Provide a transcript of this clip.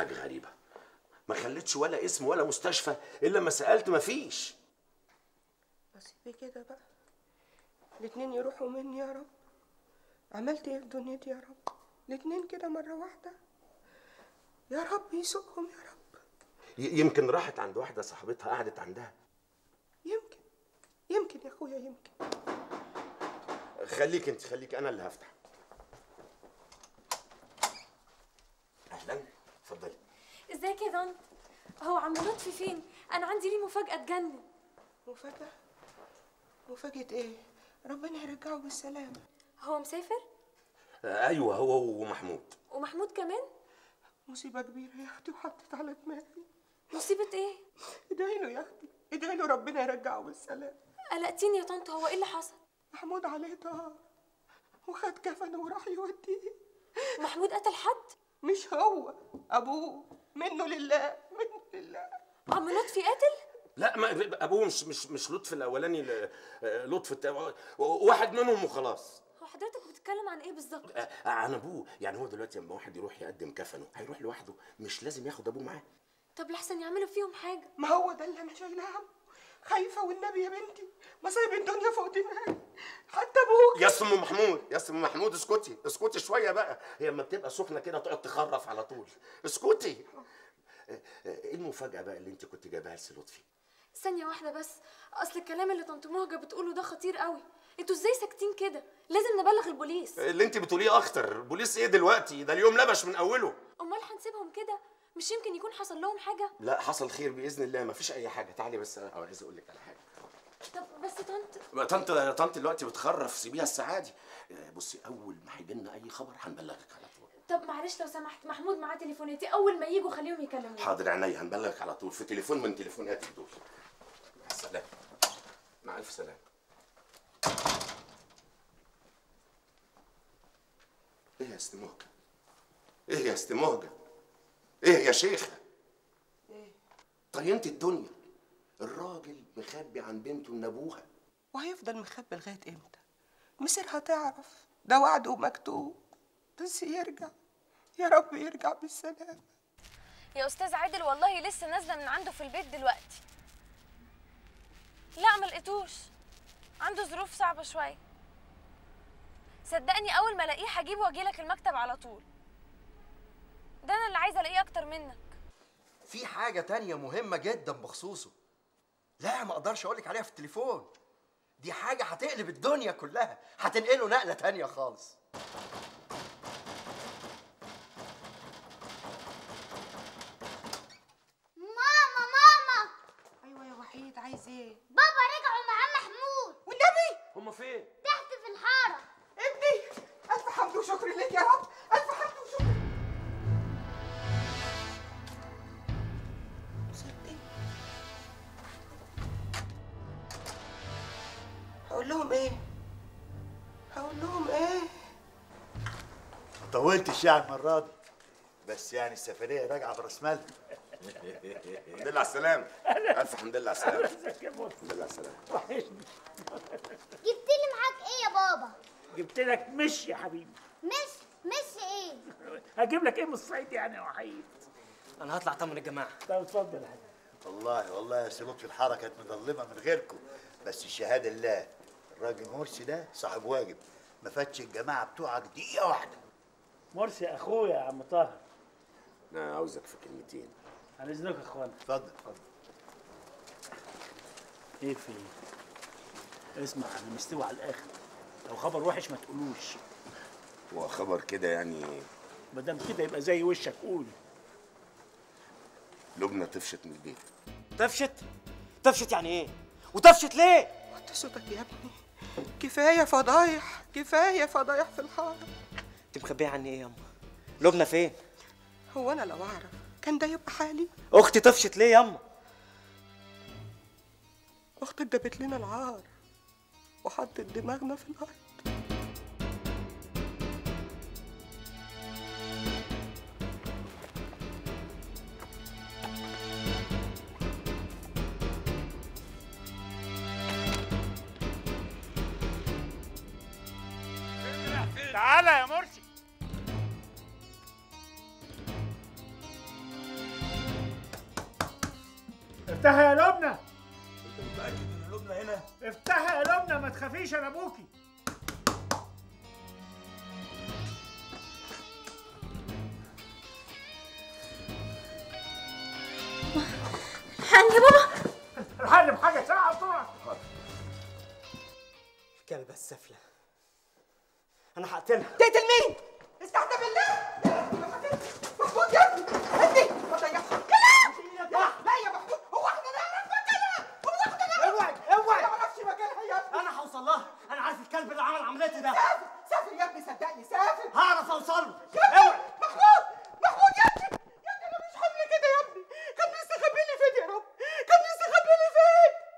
حاجه غريبه، ما خلتش ولا اسم ولا مستشفى الا لما سالت مفيش. بسيبي كده بقى الاتنين يروحوا مني يا رب. عملت ايه في دنيتي يا رب؟ الاتنين كده مره واحده يا رب يسوقهم يا رب. يمكن راحت عند واحده صاحبتها قعدت عندها. يمكن يا اخويا يمكن. خليك انت، خليك، انا اللي هفتح. اهلا، اتفضلي. ازيك يا دنت؟ هو عم لطفي فين؟ انا عندي ليه مفاجاه تجنن. مفاجاه؟ مفاجاه ايه؟ ربنا يرجعه بالسلامه. هو مسافر؟ ايوه، هو ومحمود. ومحمود كمان؟ مصيبه كبيره يا اختي وحطت على دماغي. مصيبه ايه؟ ادعي له يا اختي، ادعي له ربنا يرجعه بالسلامه. قلقتيني يا طنط، هو ايه اللي حصل؟ محمود عليه طار وخد كفنه وراح يوديه. محمود قتل حد؟ مش هو، ابوه. منه لله، منه لله. عم لطفي قاتل؟ لا، ما ابوه مش لطفي الاولاني، لطفي التاني، واحد منهم وخلاص. هو حضرتك بتتكلم عن ايه بالظبط؟ عن ابوه. يعني هو دلوقتي لما واحد يروح يقدم كفنه هيروح لوحده، مش لازم ياخد ابوه معاه. طب لحسن يعملوا فيهم حاجه. ما هو ده اللي انا شايلها، خايفه والنبي يا بنتي، مصايب الدنيا فوق دماغي حتى ابوك. يا سم محمود، يا سم محمود، اسكتي اسكتي شويه بقى، هي اما بتبقى سخنه كده تقعد تخرف على طول. اسكتي. ايه المفاجاه بقى اللي انت كنت جايباها لسي لطفي؟ ثانيه واحده بس، اصل الكلام اللي طنط مهجه بتقوله ده خطير قوي. انتوا ازاي ساكتين كده؟ لازم نبلغ البوليس. اللي انت بتقوليه اخطر. البوليس ايه دلوقتي؟ ده اليوم لبش من اوله. امال هنسيبهم كده؟ مش يمكن يكون حصل لهم حاجه؟ لا، حصل خير باذن الله، مفيش اي حاجه. تعالي بس، انا عايز اقول لك على حاجه. طب بس طنط دلوقتي بتخرف، سيبيها السعادي. بصي، اول ما هيجي لنا اي خبر هنبلغك على طول. طب معلش لو سمحت، محمود معاه تليفوناتي، اول ما ييجوا خليهم يكلموني. حاضر عينيا، هنبلغك على طول في تليفون من تليفوناتي دول. مع السلامه. مع الف سلامه. ايه يا ست مهجه؟ ايه يا ست مهجه؟ ايه يا شيخه؟ ايه؟ طينت الدنيا. الراجل مخبي عن بنته من ابوها، وهيفضل مخبي لغايه امتى؟ مصيرها تعرف، ده وعده مكتوب. بس يرجع يا رب، يرجع بالسلامه. يا استاذ عادل والله لسه نازله من عنده في البيت دلوقتي. لا، ما لقيتوش، عنده ظروف صعبه شويه. صدقني اول ما الاقيه هجيبه واجيلك المكتب على طول. ده أنا اللي عايزة ألاقيه أكتر منك. في حاجة تانية مهمة جدا بخصوصه. لا، ما أقدرش أقولك عليها في التليفون. دي حاجة هتقلب الدنيا كلها، هتنقله نقلة تانية خالص. ماما ماما. أيوة يا وحيد، عايز إيه؟ بابا رجعوا معاه محمود. والنبي؟ هما فين؟ تحت في الحارة. ابني، ألف حمد وشكر ليك يا رب. هقول لهم ايه؟ طولت الشعر المره دي، بس يعني السفريه راجعه براس مالها. الحمد لله على السلامه. الف الحمد لله على السلامه. الحمد لله على السلامه. وحشني. جبت لي معاك ايه يا بابا؟ جبت لك مش يا حبيبي. مش ايه؟ هجيب لك ايه من الصعيد يعني يا وحيد؟ انا هطلع اطمن الجماعه. طب اتفضل يا حبيبي. والله يا سي لطفي الحاره كانت مضلمه من غيركم، بس الشهاده لله. الراجل مرسي ده صاحب واجب، ما فاتش الجماعه بتوعك دقيقه واحده. مرسي اخويا يا عم طاهر. انا عاوزك في كلمتين. عن اذنك يا اخوانا. اتفضل. ايه في ايه؟ اسمع، انا مستوي على الاخر، لو خبر وحش ما تقولوش. هو خبر كده يعني؟ ما دام كده يبقى زي وشك قول. لبنى طفشت من البيت. طفشت يعني ايه؟ وطفشت ليه؟ وطي صوتك يا ابني، كفايه فضايح في الحاره. انت مخبيه عني ايه يا اما؟ لبنى فين؟ هو انا لو اعرف كان ده يبقى حالي؟ اختي طفشت ليه يا اما؟ اختك جابت لنا العار وحطت دماغنا في الارض. تعالى يا مرسي. افتحي يا لبنى. انت متأكد ان لبنى هنا؟ افتحي يا لبنى ما تخافيش انا ابوكي. الحقني يا بابا. الحقني بحاجة ساعة بسرعة. الكلبة السفلة. أنا هقتلها. تقتل مين؟ استحدى بالله. محمود يا ابني. ادي. ما تضيعش. كلام. لا يا محمود هو احنا نعرف مكانها؟ هو احنا نعرف؟ اوعي اوعي. أنا ما أعرفش مكانها يا ابني. أنا هوصل لها. أنا عارف الكلب اللي عمل عملتي ده. سافر سافر يا ابني صدقني سافر. هعرف أوصل له.